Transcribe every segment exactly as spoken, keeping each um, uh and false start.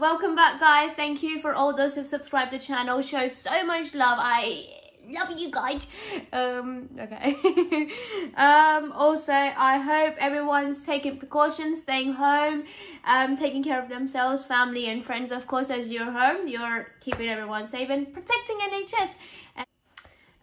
Welcome back, guys. Thank you for all those who've subscribed to the channel, showed so much love. I love you guys. Um okay. Um also, I hope everyone's taking precautions, staying home, um taking care of themselves, family and friends. Of course, as you're home, you're keeping everyone safe and protecting N H S.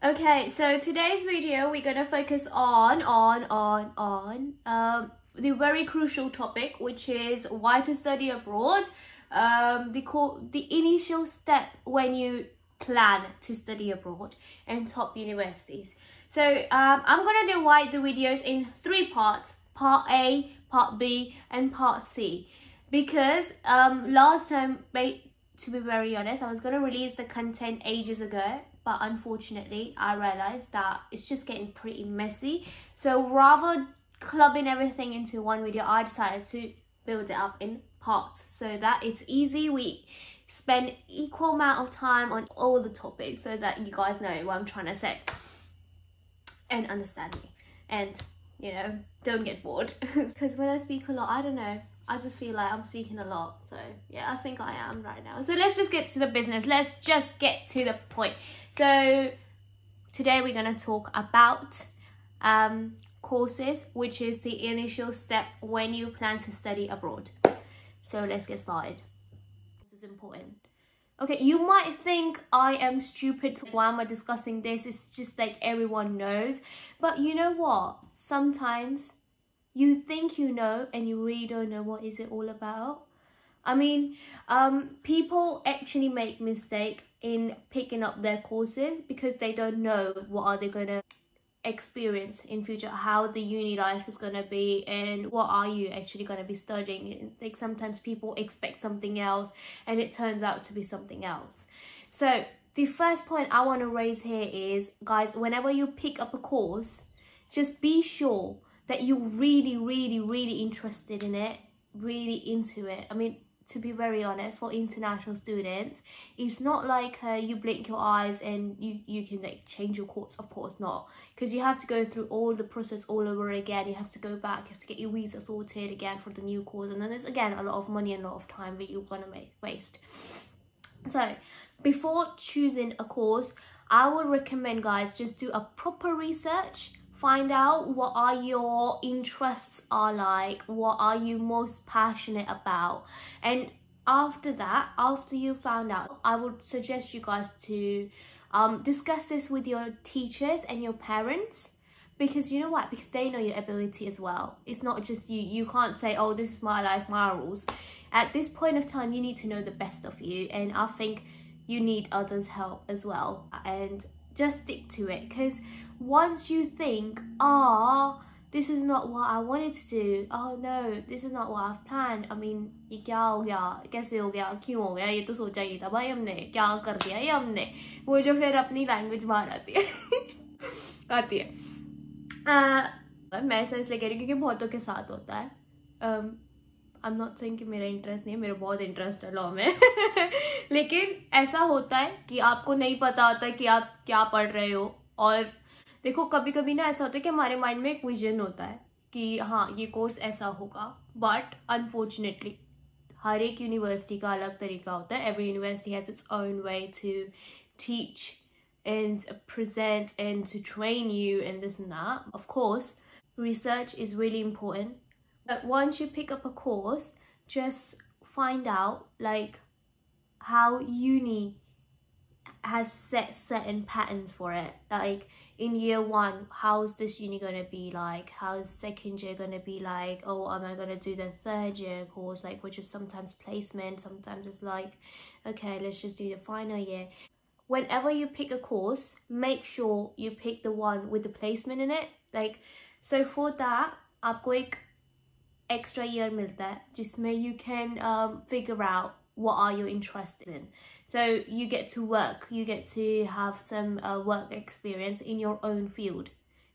Okay, so today's video we're gonna focus on on on on um the very crucial topic, which is why to study abroad. Um, the, core, the initial step when you plan to study abroad and top universities. So um, I'm going to divide the videos in three parts, part A, part B and part C, because um, last time, to be very honest, I was going to release the content ages ago, but unfortunately I realized that it's just getting pretty messy. So rather clubbing everything into one video, I decided to build it up in parts so that it's easy. We spend equal amount of time on all the topics so that you guys know what I'm trying to say and understand me, and you know, don't get bored, because when I speak a lot, I don't know, I just feel like I'm speaking a lot. So yeah, I think I am right now. So let's just get to the business, let's just get to the point. So today we're going to talk about um courses, which is the initial step when you plan to study abroad. So let's get started. This is important. Okay, you might think I am stupid. Why am I discussing this? It's just like everyone knows. But you know what? Sometimes you think you know and you really don't know what is it all about. I mean, um, people actually make mistakes in picking up their courses because they don't know what are they going to experience in future, how the uni life is going to be and what are you actually going to be studying. Like sometimes people expect something else and it turns out to be something else. So the first point I want to raise here is, guys, whenever you pick up a course, just be sure that you're really really really interested in it, really into it. I mean, to be very honest, for international students, it's not like uh, you blink your eyes and you, you can like change your course. Of course not, because you have to go through all the process all over again. You have to go back, you have to get your visa sorted again for the new course, and then there's again a lot of money and a lot of time that you're gonna make waste. So before choosing a course, I would recommend, guys, just do a proper research. Find out what are your interests are like, what are you most passionate about. And after that, after you found out, I would suggest you guys to um, discuss this with your teachers and your parents. Because you know what? Because they know your ability as well. It's not just you. You can't say, oh, this is my life, my rules. At this point of time, you need to know the best of you. And I think you need others' help as well. And just stick to it, because once you think, ah, oh, this is not what I wanted to do, oh no, this is not what I've planned, I mean, मैं ऐसा इसलिए कह रही हूँ क्योंकि बहुतों के साथ होता है. आई एम नॉट सेइंग कि मेरा इंटरेस्ट नहीं है, मेरा बहुत इंटरेस्ट है लॉ में, लेकिन ऐसा होता है कि आपको नहीं पता होता कि आप क्या पढ़ रहे हो. और देखो, कभी कभी ना ऐसा होता है कि हमारे माइंड में एक विजन होता है कि हाँ ये कोर्स ऐसा होगा, बट अनफॉर्चुनेटली हर एक यूनिवर्सिटी का अलग तरीका होता है. Every university has its own way to teach and present and to train you and this and that. Of course research is really important, but once you pick up a course, just find out like how uni has set certain patterns for it. Like in year one, how's this uni gonna be like, how's second year gonna be like, oh, am I gonna do the third year course, like, which is sometimes placement, sometimes it's like, okay, let's just do the final year. Whenever you pick a course, make sure you pick the one with the placement in it. Like, so for that, aapko ek extra year milta hai jisme you can um figure out what are you interested in. So you get to work, you get to have some uh, work experience in your own field.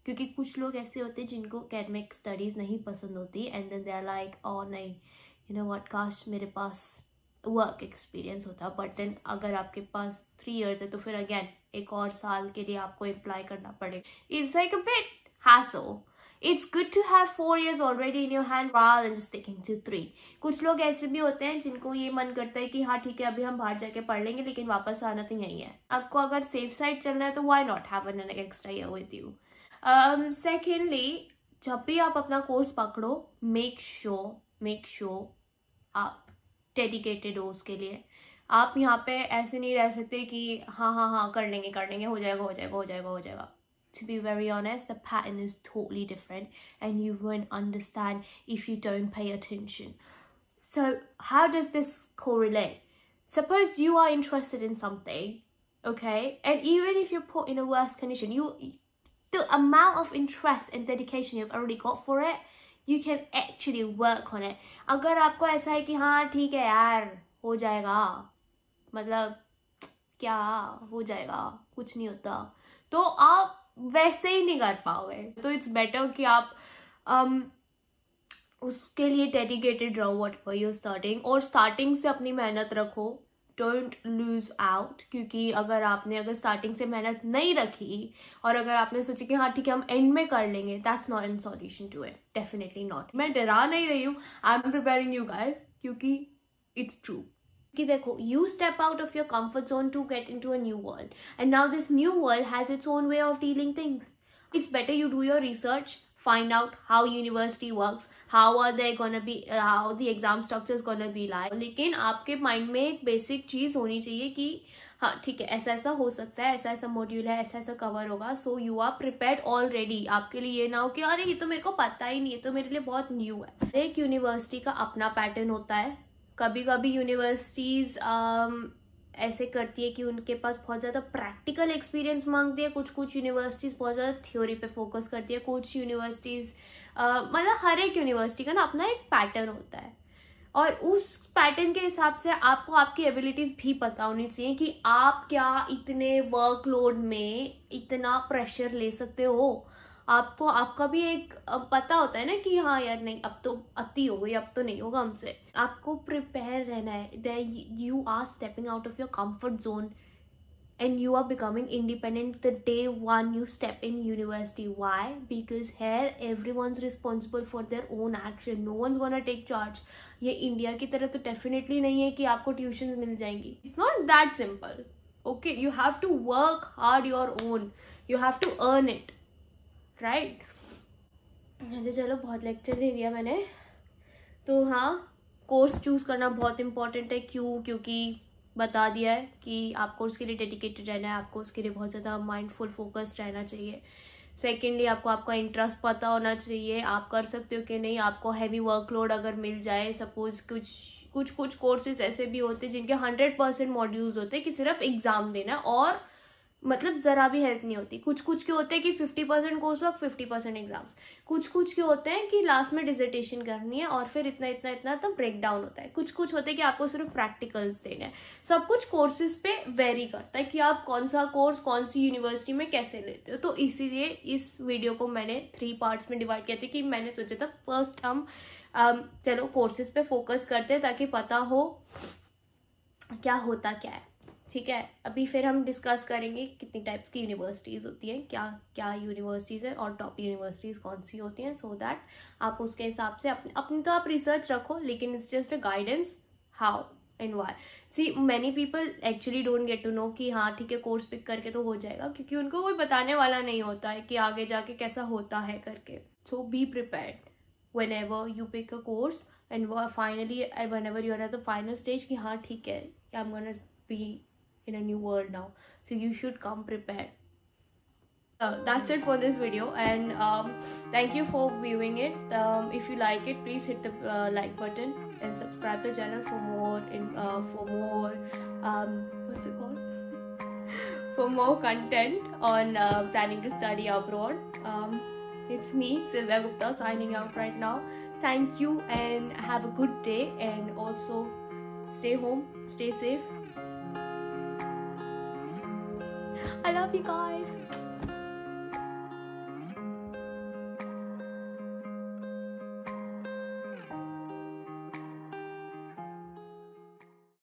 क्योंकि कुछ लोग ऐसे होते हैं जिनको academic studies नहीं पसंद होती and then they are like और नहीं, यू नो व्हाट, काश मेरे पास वर्क एक्सपीरियंस होता. बट देन अगर आपके पास थ्री इयर्स है तो फिर अगेन एक और साल के लिए आपको अप्लाई करना पड़ेगा. It's like a bit hassle. It's good to have four years already in your hand rather than just sticking to three. कुछ लोग ऐसे भी होते हैं जिनको ये मन करता है कि हाँ ठीक है अभी हम बाहर जाके पढ़ लेंगे लेकिन वापस आना तो यही है. आपको अगर सेफ साइड चलना है तो why not have an extra year with you. Um, secondly, जब भी आप अपना कोर्स पकड़ो make sure make sure आप dedicated हो उसके लिए. आप यहाँ पे ऐसे नहीं रह सकते कि हाँ हाँ हाँ कर लेंगे कर लेंगे हो जाएगा हो जाएगा हो जाएगा हो जाएगा. To be very honest, the pattern is totally different and you won't understand if you don't pay attention. So how does this correlate? Suppose you are interested in something, okay, and even if you're put in a worse condition, you the amount of interest and dedication you've already got for it, you can actually work on it. अगर आपको ऐसा है कि हाँ ठीक है यार हो जाएगा, मतलब क्या हो जाएगा, कुछ नहीं होता, तो आप वैसे ही नहीं कर पाओगे. तो इट्स बेटर कि आप um, उसके लिए डेडिकेटेड रहो whatever you are starting, और स्टार्टिंग से अपनी मेहनत रखो, डोंट लूज आउट. क्योंकि अगर आपने अगर स्टार्टिंग से मेहनत नहीं रखी और अगर आपने सोचा कि हाँ ठीक है हम एंड में कर लेंगे, that's not an solution to it, definitely not. मैं डरा नहीं रही हूँ, I am preparing you guys क्योंकि इट्स ट्रू. कि देखो, you step out of your comfort zone to get into a new world, and now this new world has its own way of dealing things. It's better you do your research, find out how university works, how are they gonna be, uh, how the exam structure is gonna be like. लेकिन आपके mind में एक basic चीज होनी चाहिए कि हाँ ठीक है ऐसा ऐसा हो सकता है, ऐसा ऐसा मॉड्यूल है, ऐसा ऐसा कवर होगा. So you are prepared already. आपके लिए ये ना हो कि अरे ये तो मेरे को पता ही नहीं है, तो मेरे लिए बहुत न्यू है. एक यूनिवर्सिटी का अपना पैटर्न होता है. कभी कभी यूनिवर्सिटीज़ um, ऐसे करती है कि उनके पास बहुत ज़्यादा प्रैक्टिकल एक्सपीरियंस मांगती है, कुछ कुछ यूनिवर्सिटीज़ बहुत ज़्यादा थ्योरी पे फोकस करती है, कुछ यूनिवर्सिटीज़ uh, मतलब हर एक यूनिवर्सिटी का ना अपना एक पैटर्न होता है और उस पैटर्न के हिसाब से आपको आपकी एबिलिटीज़ भी पता होनी चाहिए कि आप क्या इतने वर्कलोड में इतना प्रेशर ले सकते हो. आपको आपका भी एक पता होता है ना कि हाँ यार नहीं अब तो अति हो गई, अब तो नहीं होगा हमसे. आपको प्रिपेयर रहना है that you are stepping out of your comfort zone and you are becoming independent the day one you step in university. Why? Because here everyone is responsible for their own action, no one gonna take charge. ये India की तरह तो definitely नहीं है कि आपको tuition मिल जाएंगी. It's not that simple. Okay, you have to work hard your own, you have to earn it, right right? मुझे चलो बहुत लेक्चर दे दिया मैंने. तो हाँ, कोर्स चूज़ करना बहुत इम्पॉर्टेंट है. क्यों? क्योंकि बता दिया है कि आपको उसके लिए डेडिकेटेड रहना है, आपको उसके लिए बहुत ज़्यादा माइंडफुल फोकस्ड रहना चाहिए. सेकेंडली, आपको आपका इंटरेस्ट पता होना चाहिए, आप कर सकते हो कि नहीं. आपको हैवी वर्कलोड अगर मिल जाए, सपोज कुछ कुछ कुछ कोर्सेज ऐसे भी होते हैं जिनके हंड्रेड परसेंट मॉड्यूल्स होते हैं कि सिर्फ एग्ज़ाम देना और मतलब ज़रा भी हेल्प नहीं होती. कुछ कुछ के होते हैं कि fifty percent course work, fifty percent exams. कुछ कुछ के होते हैं कि लास्ट में डिसर्टेशन करनी है और फिर इतना इतना इतना तो ब्रेक डाउन होता है. कुछ कुछ होते हैं कि आपको सिर्फ प्रैक्टिकल्स देने हैं. सब कुछ कोर्सेज पे वेरी करता है कि आप कौन सा कोर्स कौन सी यूनिवर्सिटी में कैसे लेते हो. तो इसीलिए इस वीडियो को मैंने थ्री पार्ट्स में डिवाइड किया था कि मैंने सोचा था फर्स्ट हम um, चलो कोर्सेज पे फोकस करते हैं ताकि पता हो क्या होता क्या है. ठीक है, अभी फिर हम डिस्कस करेंगे कितनी टाइप्स की यूनिवर्सिटीज़ होती हैं, क्या क्या यूनिवर्सिटीज़ है और टॉप यूनिवर्सिटीज़ कौन सी होती हैं, सो दैट आप उसके हिसाब से अपने अपनी तो आप रिसर्च रखो, लेकिन it's just a guidance how and why. See many people actually don't get to know कि हाँ ठीक है कोर्स पिक करके तो हो जाएगा, क्योंकि उनको कोई बताने वाला नहीं होता है कि आगे जाके कैसा होता है करके. So be prepared whenever you pick a course and finally whenever you are at the final stage कि हाँ ठीक है I'm gonna be in a new world now, so you should come prepared. Uh, that's it for this video, and um, thank you for viewing it. Um, if you like it, please hit the uh, like button and subscribe the channel for more in uh, for more um, what's it called for more content on uh, planning to study abroad. Um, it's me, Silvia Gupta, signing out right now. Thank you, and have a good day. And also, stay home, stay safe. I love you guys.